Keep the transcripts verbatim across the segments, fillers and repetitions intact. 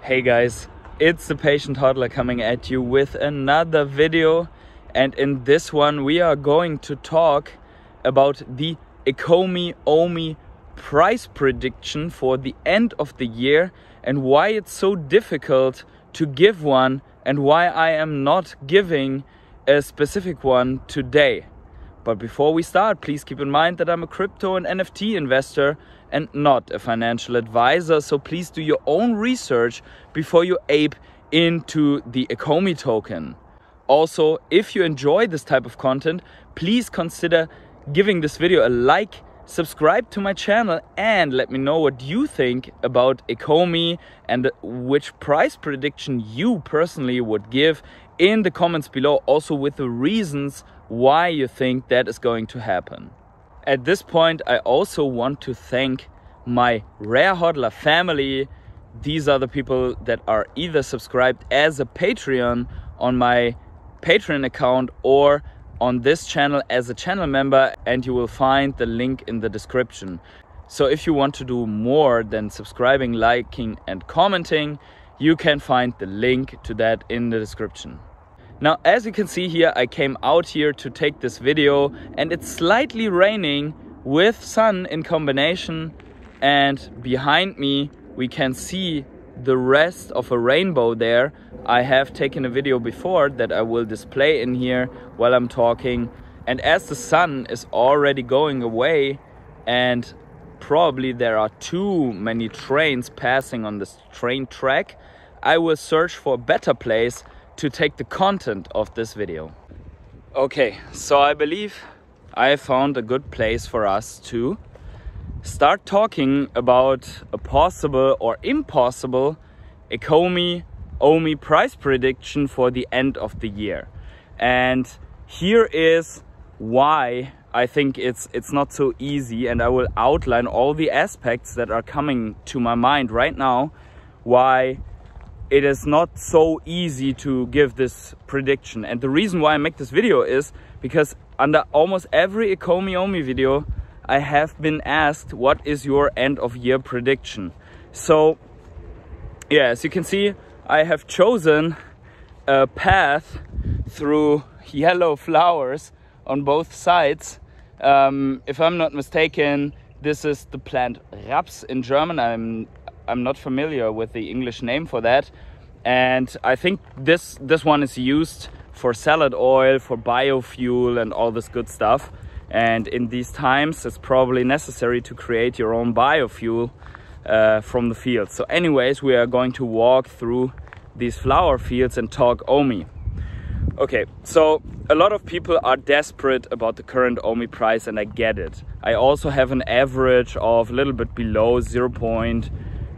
Hey guys, it's the Patient Hodler coming at you with another video, and in this one we are going to talk about the Ecomi O M I price prediction for the end of the year and why it's so difficult to give one and why I am not giving a specific one today. But before we start, please keep in mind that I'm a crypto and N F T investor and not a financial advisor. So please do your own research before you ape into the Ecomi token. Also, if you enjoy this type of content, please consider giving this video a like, subscribe to my channel, and let me know what you think about Ecomi and which price prediction you personally would give in the comments below, also with the reasons why you think that is going to happen. At this point, I also want to thank my Rare Hodler family. These are the people that are either subscribed as a Patreon on my Patreon account or on this channel as a channel member, and you will find the link in the description. So if you want to do more than subscribing, liking, and commenting, you can find the link to that in the description. Now, as you can see here, I came out here to take this video and it's slightly raining with sun in combination, and behind me we can see the rest of a rainbow there. I have taken a video before that I will display in here while I'm talking, and as the sun is already going away and probably there are too many trains passing on this train track, I will search for a better place to take the content of this video. Okay, so I believe I found a good place for us to start talking about a possible or impossible Ecomi O M I price prediction for the end of the year. And here is why I think it's it's not so easy, and I will outline all the aspects that are coming to my mind right now why it is not so easy to give this prediction. And the reason why I make this video is because under almost every Ecomi O M I video, I have been asked, what is your end of year prediction? So yeah, as you can see, I have chosen a path through yellow flowers on both sides. Um, if I'm not mistaken, this is the plant Raps in German. I'm I'm not familiar with the English name for that, and I think this this one is used for salad oil, for biofuel, and all this good stuff. And in these times, it's probably necessary to create your own biofuel uh, from the field. So anyways, we are going to walk through these flower fields and talk O M I. Okay, so a lot of people are desperate about the current O M I price, and I get it. I also have an average of a little bit below zero point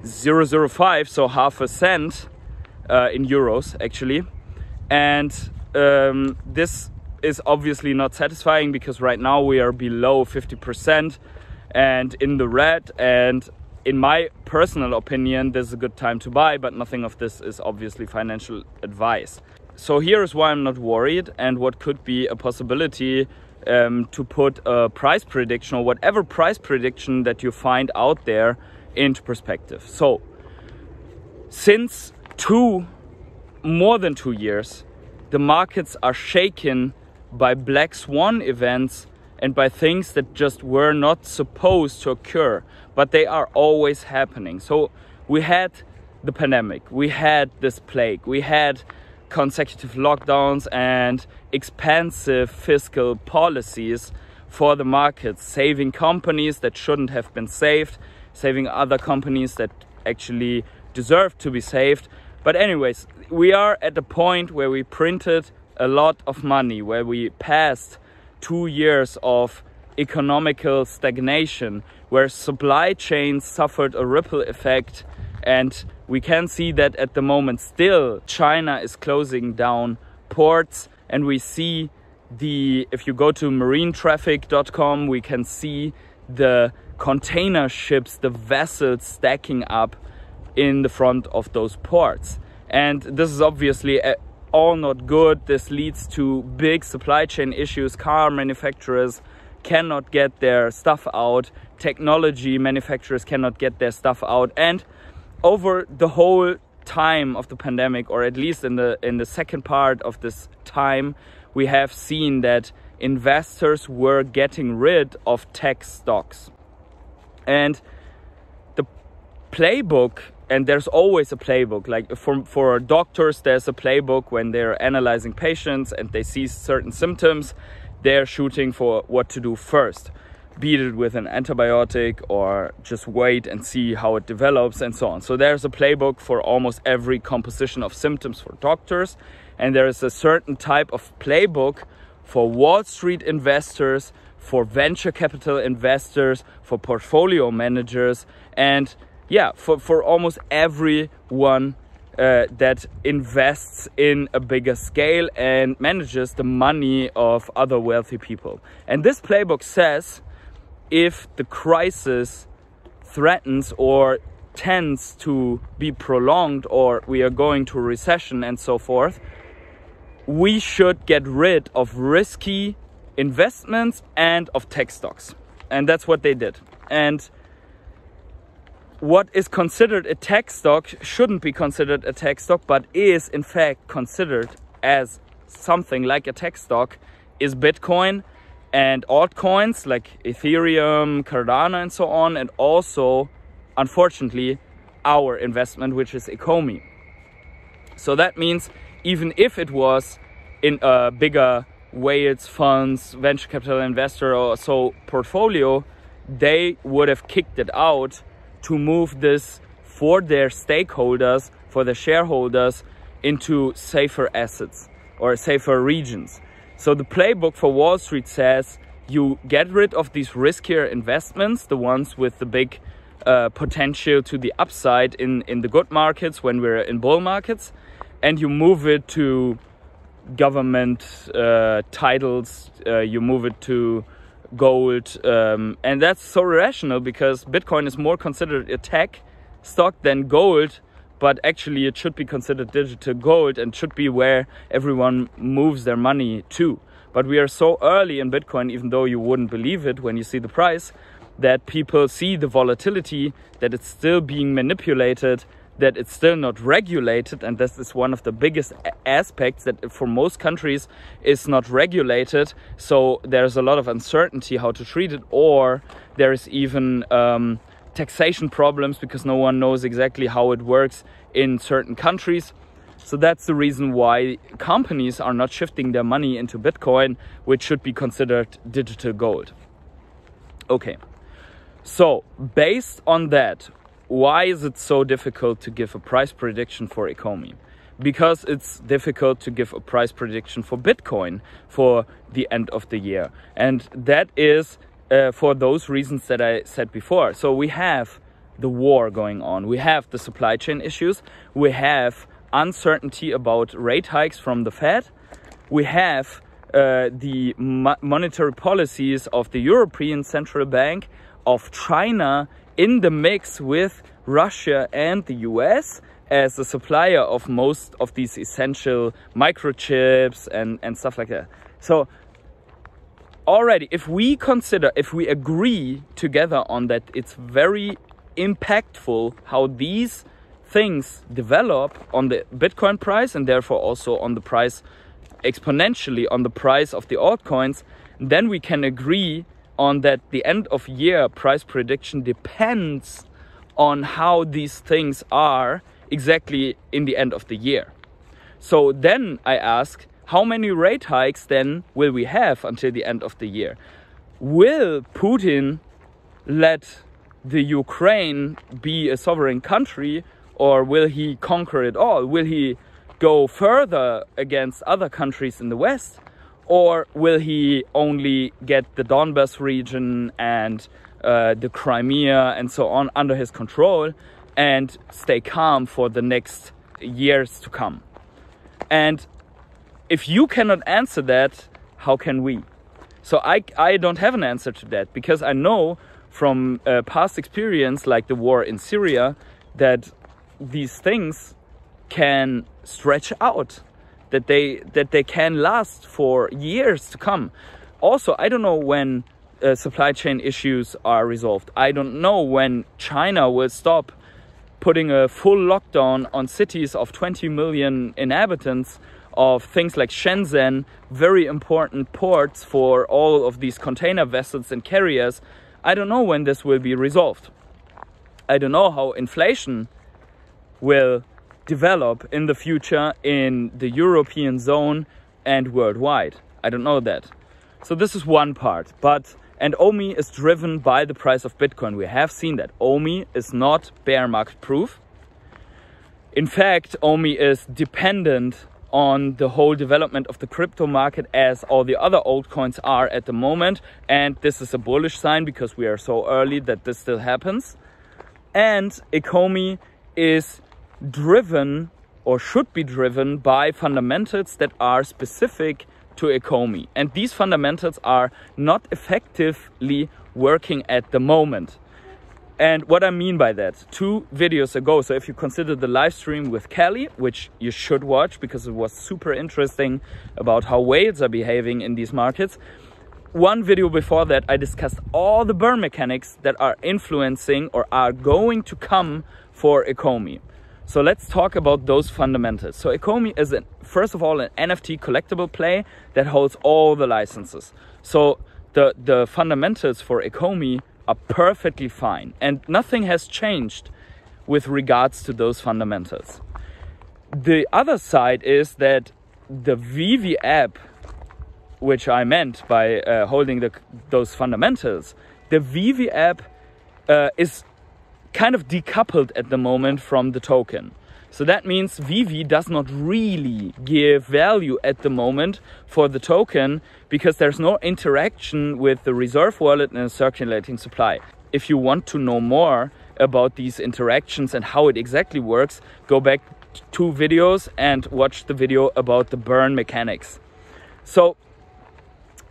zero zero five, so half a cent uh, in euros actually, and um, this is obviously not satisfying because right now we are below fifty percent and in the red, and in my personal opinion this is a good time to buy, but nothing of this is obviously financial advice. So here is why I'm not worried and what could be a possibility um, to put a price prediction or whatever price prediction that you find out there into perspective. So since two more than two years the markets are shaken by black swan events and by things that just were not supposed to occur, but they are always happening. So we had the pandemic, we had this plague, we had consecutive lockdowns and expansive fiscal policies for the markets, saving companies that shouldn't have been saved, saving other companies that actually deserve to be saved. But anyways, we are at the point where we printed a lot of money, where we passed two years of economical stagnation, where supply chains suffered a ripple effect, and we can see that at the moment still China is closing down ports, and we see the, if you go to marine traffic dot com, we can see the container ships, the vessels stacking up in the front of those ports. And this is obviously all not good. This leads to big supply chain issues. Car manufacturers cannot get their stuff out. Technology manufacturers cannot get their stuff out. And over the whole time of the pandemic, or at least in the in the second part of this time, we have seen that investors were getting rid of tech stocks. And the playbook, and there's always a playbook, like for, for doctors, there's a playbook when they're analyzing patients and they see certain symptoms, they're shooting for what to do first, beat it with an antibiotic or just wait and see how it develops and so on. So there's a playbook for almost every composition of symptoms for doctors. And there is a certain type of playbook for Wall Street investors, for venture capital investors, for portfolio managers, and yeah, for, for almost everyone uh, that invests in a bigger scale and manages the money of other wealthy people. And this playbook says, if the crisis threatens or tends to be prolonged, or we are going to recession and so forth, we should get rid of risky investments and of tech stocks. And that's what they did. And what is considered a tech stock shouldn't be considered a tech stock, but is in fact considered as something like a tech stock, is Bitcoin and altcoins like Ethereum, Cardano and so on, and also, unfortunately, our investment, which is Ecomi. So that means even if it was in a bigger whales funds, venture capital investor or so portfolio, they would have kicked it out to move this for their stakeholders, for the shareholders, into safer assets or safer regions. So the playbook for Wall Street says you get rid of these riskier investments, the ones with the big uh, potential to the upside in, in the good markets when we're in bull markets, and you move it to government uh, titles, uh, you move it to gold. Um, and that's so irrational because Bitcoin is more considered a tech stock than gold, but actually it should be considered digital gold and should be where everyone moves their money to. But we are so early in Bitcoin, even though you wouldn't believe it when you see the price, that people see the volatility, that it's still being manipulated, that it's still not regulated. And this is one of the biggest aspects, that for most countries is not regulated. So there's a lot of uncertainty how to treat it, or there is even um, taxation problems because no one knows exactly how it works in certain countries. So that's the reason why companies are not shifting their money into Bitcoin, which should be considered digital gold. Okay, so based on that, why is it so difficult to give a price prediction for Ecomi? Because it's difficult to give a price prediction for Bitcoin for the end of the year. And that is uh, for those reasons that I said before. So we have the war going on. We have the supply chain issues. We have uncertainty about rate hikes from the Fed. We have uh, the mo- monetary policies of the European Central Bank, of China, in the mix with Russia and the U S as a supplier of most of these essential microchips and, and stuff like that. So already, if we consider, if we agree together on that, it's very impactful how these things develop on the Bitcoin price and therefore also on the price exponentially, on the price of the altcoins, then we can agree on that the end of year price prediction depends on how these things are exactly in the end of the year. So then I ask, how many rate hikes then will we have until the end of the year? Will Putin let the Ukraine be a sovereign country, or will he conquer it all? Will he go further against other countries in the West? Or will he only get the Donbas region and uh, the Crimea and so on under his control and stay calm for the next years to come? And if you cannot answer that, how can we? So I, I don't have an answer to that, because I know from uh, past experience, like the war in Syria, that these things can stretch out, that they that they can last for years to come. Also, I don't know when uh, supply chain issues are resolved. I don't know when China will stop putting a full lockdown on cities of twenty million inhabitants, of things like Shenzhen, very important ports for all of these container vessels and carriers. I don't know when this will be resolved. I don't know how inflation will develop in the future in the European zone and worldwide. I don't know that. So this is one part. But and O M I is driven by the price of Bitcoin. We have seen that. O M I is not bear market proof. In fact, O M I is dependent on the whole development of the crypto market, as all the other altcoins are at the moment. And this is a bullish sign because we are so early that this still happens. And Ecomi is driven, or should be driven, by fundamentals that are specific to Ecomi. And these fundamentals are not effectively working at the moment. And what I mean by that, two videos ago, so if you consider the live stream with Kelly, which you should watch because it was super interesting about how whales are behaving in these markets. One video before that, I discussed all the burn mechanics that are influencing or are going to come for Ecomi. So let's talk about those fundamentals. So Ecomi is, an, first of all, an N F T collectible play that holds all the licenses. So the, the fundamentals for Ecomi are perfectly fine, and nothing has changed with regards to those fundamentals. The other side is that the VeVe app, which I meant by uh, holding the, those fundamentals, the VeVe app uh, is kind of decoupled at the moment from the token. So that means VeVe does not really give value at the moment for the token because there's no interaction with the reserve wallet and the circulating supply. If you want to know more about these interactions and how it exactly works, go back two videos and watch the video about the burn mechanics. So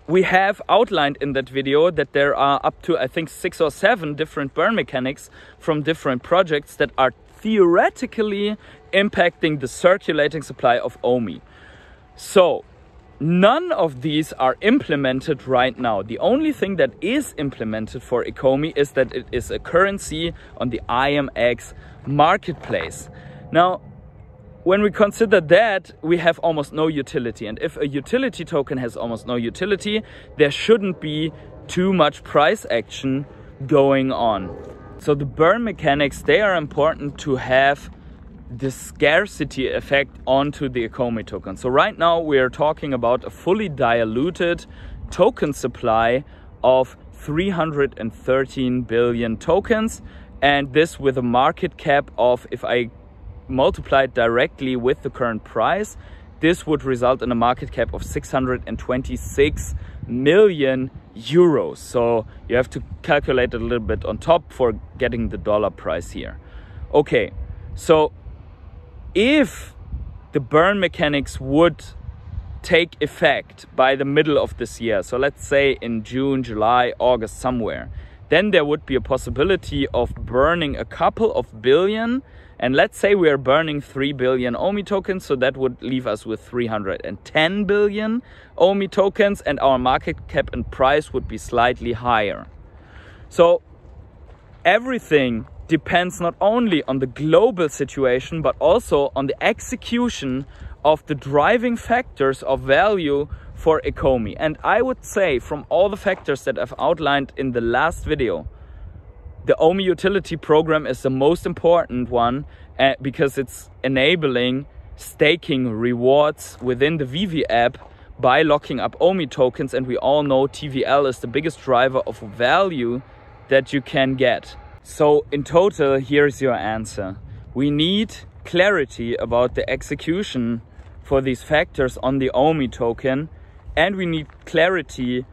we have outlined in that video that there are up to, I think, six or seven different burn mechanics from different projects that are theoretically impacting the circulating supply of O M I. So none of these are implemented right now. The only thing that is implemented for Ecomi is that it is a currency on the I M X marketplace. Now, when we consider that, we have almost no utility. And if a utility token has almost no utility, there shouldn't be too much price action going on. So the burn mechanics, they are important to have the scarcity effect onto the Ecomi token. So right now we are talking about a fully diluted token supply of three hundred thirteen billion tokens. And this with a market cap of, if I multiply it directly with the current price, this would result in a market cap of six hundred twenty-six million euros. So you have to calculate it a little bit on top for getting the dollar price here. Okay, so if the burn mechanics would take effect by the middle of this year, so let's say in June, July, August, somewhere, then there would be a possibility of burning a couple of billion. And let's say we are burning three billion O M I tokens, so that would leave us with three hundred ten billion O M I tokens, and our market cap and price would be slightly higher. So everything depends not only on the global situation, but also on the execution of the driving factors of value for Ecomi. And I would say, from all the factors that I've outlined in the last video, the O M I utility program is the most important one uh, because it's enabling staking rewards within the VeVe app by locking up O M I tokens. And we all know T V L is the biggest driver of value that you can get. So in total, here's your answer. We need clarity about the execution for these factors on the O M I token. And we need clarity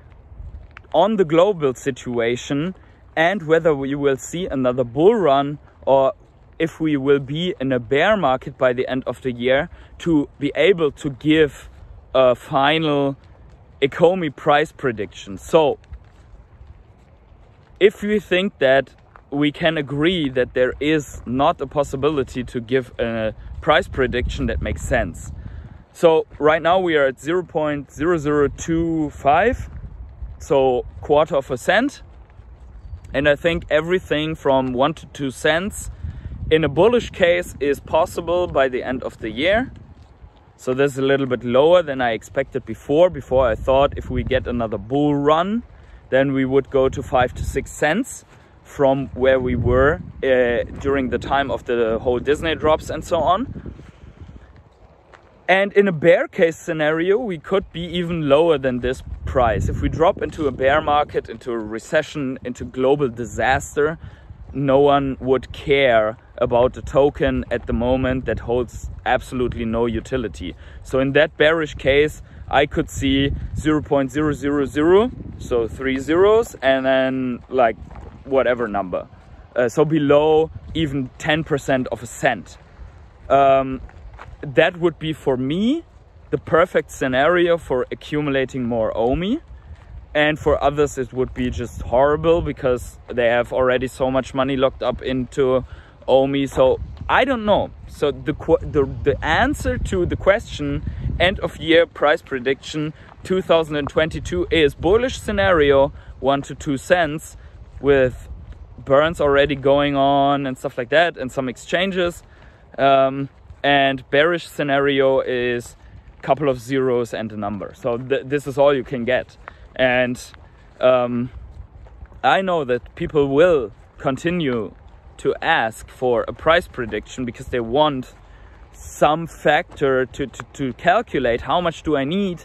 on the global situation, and whether we will see another bull run, or if we will be in a bear market by the end of the year, to be able to give a final Ecomi price prediction. So if we think that we can agree that there is not a possibility to give a price prediction that makes sense. So right now we are at zero point zero zero two five, so quarter of a cent. And I think everything from one to two cents in a bullish case is possible by the end of the year. So this is a little bit lower than I expected before. Before I thought if we get another bull run, then we would go to five to six cents from where we were uh, during the time of the whole Disney drops and so on. And in a bear case scenario, we could be even lower than this price. If we drop into a bear market, into a recession, into global disaster, no one would care about the token at the moment that holds absolutely no utility. So in that bearish case, I could see zero point zero zero zero, so three zeros, and then like whatever number. Uh, so below even ten percent of a cent. Um, that would be for me the perfect scenario for accumulating more O M I. And for others, it would be just horrible because they have already so much money locked up into O M I. So I don't know. So the, the, the answer to the question, end of year price prediction two thousand twenty-two is bullish scenario, one to two cents with burns already going on and stuff like that and some exchanges. Um, and bearish scenario is a couple of zeros and a number. So th this is all you can get. And um, I know that people will continue to ask for a price prediction because they want some factor to, to, to calculate how much do I need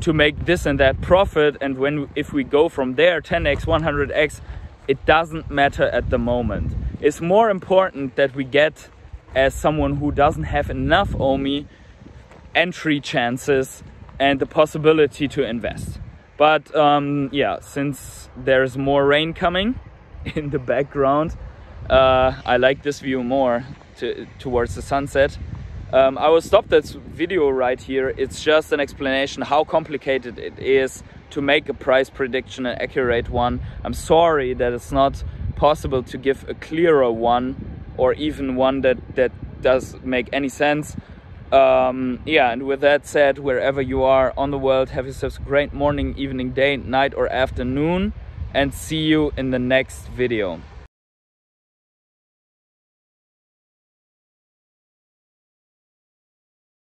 to make this and that profit. And when if we go from there ten X, one hundred X, it doesn't matter at the moment. It's more important that we get, as someone who doesn't have enough O M I, entry chances and the possibility to invest. But um, yeah, since there's more rain coming in the background, uh, I like this view more to, towards the sunset. Um, I will stop this video right here. It's just an explanation how complicated it is to make a price prediction, an accurate one. I'm sorry that it's not possible to give a clearer one or even one that, that does make any sense. Um, yeah, and with that said, wherever you are on the world, have yourselves a great morning, evening, day, night or afternoon, and see you in the next video.